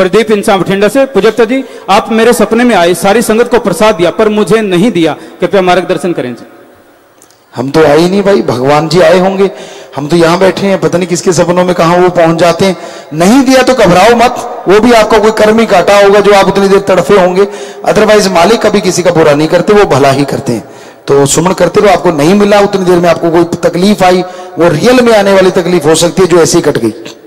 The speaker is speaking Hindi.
प्रदीप इंसान बठिंडा से। पूजकता जी, आप मेरे सपने में आए, सारी संगत को प्रसाद दिया पर मुझे नहीं दिया, कृपया मार्गदर्शन करें जी। हम तो आए नहीं भाई, भगवान जी आए होंगे, हम तो यहाँ बैठे हैं, पता नहीं किसके सपनों में कहाँ वो पहुंच जाते हैं। नहीं दिया तो घबराओ मत, वो भी आपका कोई कर्म ही काटा होगा जो आप उतनी देर तड़फे होंगे। अदरवाइज मालिक कभी किसी का बुरा नहीं करते, वो भला ही करते हैं। तो सुमन करते रहो, आपको नहीं मिला उतनी देर में आपको कोई तकलीफ आई, वो रियल में आने वाली तकलीफ हो सकती है जो ऐसी कट गई।